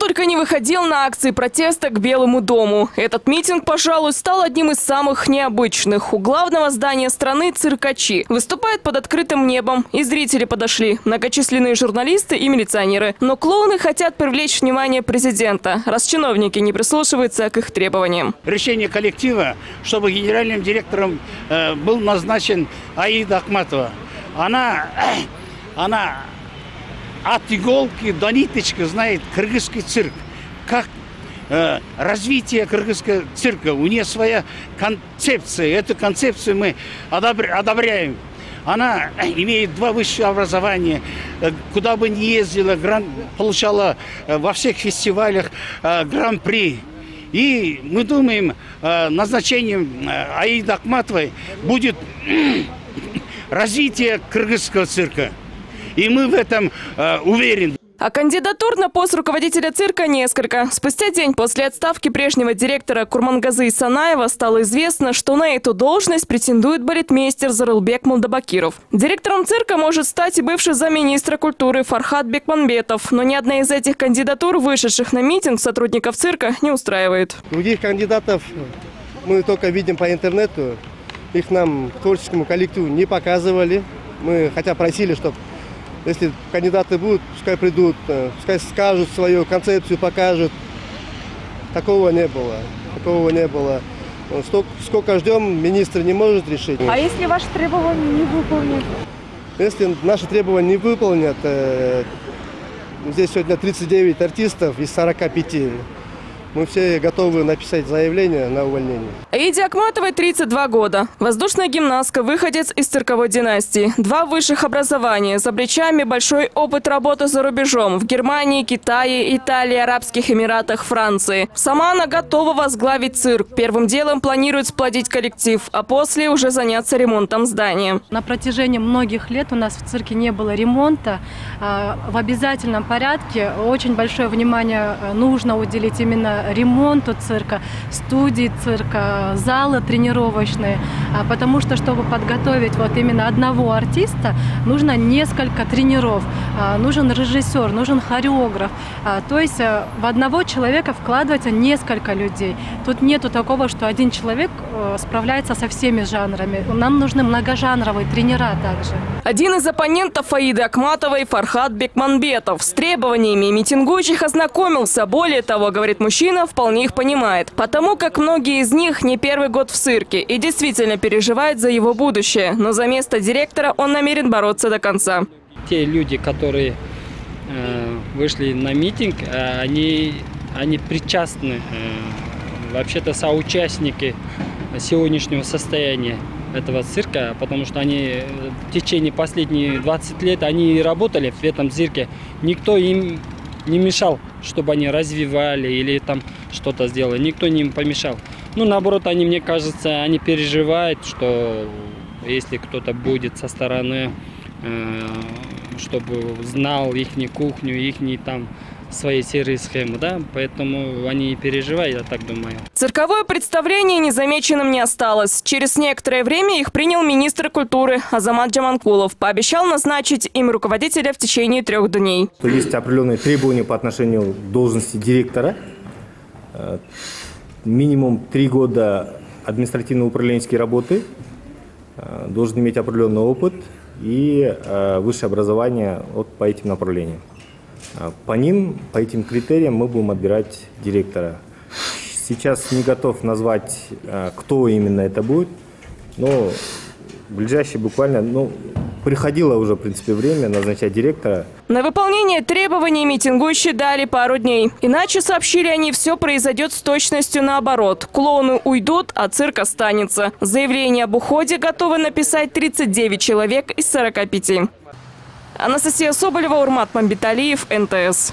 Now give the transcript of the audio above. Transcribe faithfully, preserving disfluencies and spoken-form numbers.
только не выходил на акции протеста к Белому дому. Этот митинг, пожалуй, стал одним из самых необычных. У главного здания страны циркачи выступают под открытым небом. И зрители подошли. Многочисленные журналисты и милиционеры. Но клоуны хотят привлечь внимание президента, раз чиновники не прислушиваются к их требованиям. Решение коллектива, чтобы генеральным директором э, был назначен Айда Акматова. Она... она... от иголки до ниточки знает кыргызский цирк. Как э, развитие кыргызского цирка. У нее своя концепция. Эту концепцию мы одобряем. Она имеет два высших образования. Куда бы ни ездила, гран... получала во всех фестивалях э, гран-при. И мы думаем, э, назначением Аиды Акматовой будет э, развитие кыргызского цирка. И мы в этом э, уверены. А кандидатур на пост руководителя цирка несколько. Спустя день после отставки прежнего директора Курмангазы Санаева стало известно, что на эту должность претендует балетмейстер Зарылбек Мулдабакиров. Директором цирка может стать и бывший замминистра культуры Фархат Бекманбетов. Но ни одна из этих кандидатур, вышедших на митинг сотрудников цирка, не устраивает. Других кандидатов мы только видим по интернету. Их нам, творческому коллективу, не показывали. Мы хотя просили, чтобы... Если кандидаты будут, пускай придут, пускай скажут свою концепцию, покажут. Такого не было. Такого не было. Столько, сколько ждем, министр не может решить. А если ваши требования не выполнят? Если наши требования не выполнят, здесь сегодня тридцать девять артистов из сорока пяти. Мы все готовы написать заявление на увольнение. Айде Акматовой тридцать два года. Воздушная гимнастка, выходец из цирковой династии. Два высших образования. За плечами большой опыт работы за рубежом. В Германии, Китае, Италии, Арабских Эмиратах, Франции. Сама она готова возглавить цирк. Первым делом планирует сплотить коллектив, а после уже заняться ремонтом здания. На протяжении многих лет у нас в цирке не было ремонта. В обязательном порядке очень большое внимание нужно уделить именно ремонту цирка, студии цирка, залы тренировочные. Потому что, чтобы подготовить вот именно одного артиста, нужно несколько тренеров. Нужен режиссер, нужен хореограф. То есть в одного человека вкладывается несколько людей. Тут нету такого, что один человек справляется со всеми жанрами. Нам нужны многожанровые тренера также. Один из оппонентов Аиды Акматовой – Фархат Бекманбетов. С требованиями митингующих ознакомился. Более того, говорит мужчина, вполне их понимает, потому как многие из них не первый год в цирке и действительно переживают за его будущее. Но за место директора он намерен бороться до конца. Те люди, которые э, вышли на митинг, они, они причастны, э, вообще-то соучастники сегодняшнего состояния этого цирка, потому что они в течение последних двадцати лет они работали в этом цирке, никто им не мешал, чтобы они развивали или там что-то сделали. Никто не им помешал. Ну, наоборот, они, мне кажется, они переживают, что если кто-то будет со стороны, э, чтобы знал их кухню, их там... свои серые схемы, да, поэтому они и переживают, я так думаю. Цирковое представление незамеченным не осталось. Через некоторое время их принял министр культуры Азамат Джаманкулов. Пообещал назначить им руководителя в течение трех дней. Есть определенные требования по отношению к должности директора. Минимум три года административно-управленческой работы. Должен иметь определенный опыт и высшее образование вот по этим направлениям. По ним, по этим критериям мы будем отбирать директора. Сейчас не готов назвать, кто именно это будет, но в ближайшие буквально, ну, приходило уже, в принципе, время назначать директора. На выполнение требований митингующие дали пару дней. Иначе, сообщили они, все произойдет с точностью наоборот. Клоуны уйдут, а цирк останется. Заявление об уходе готовы написать тридцать девять человек из сорока пяти. Анастасия Соболева, Урмат Мамбеталиев, эн тэ эс.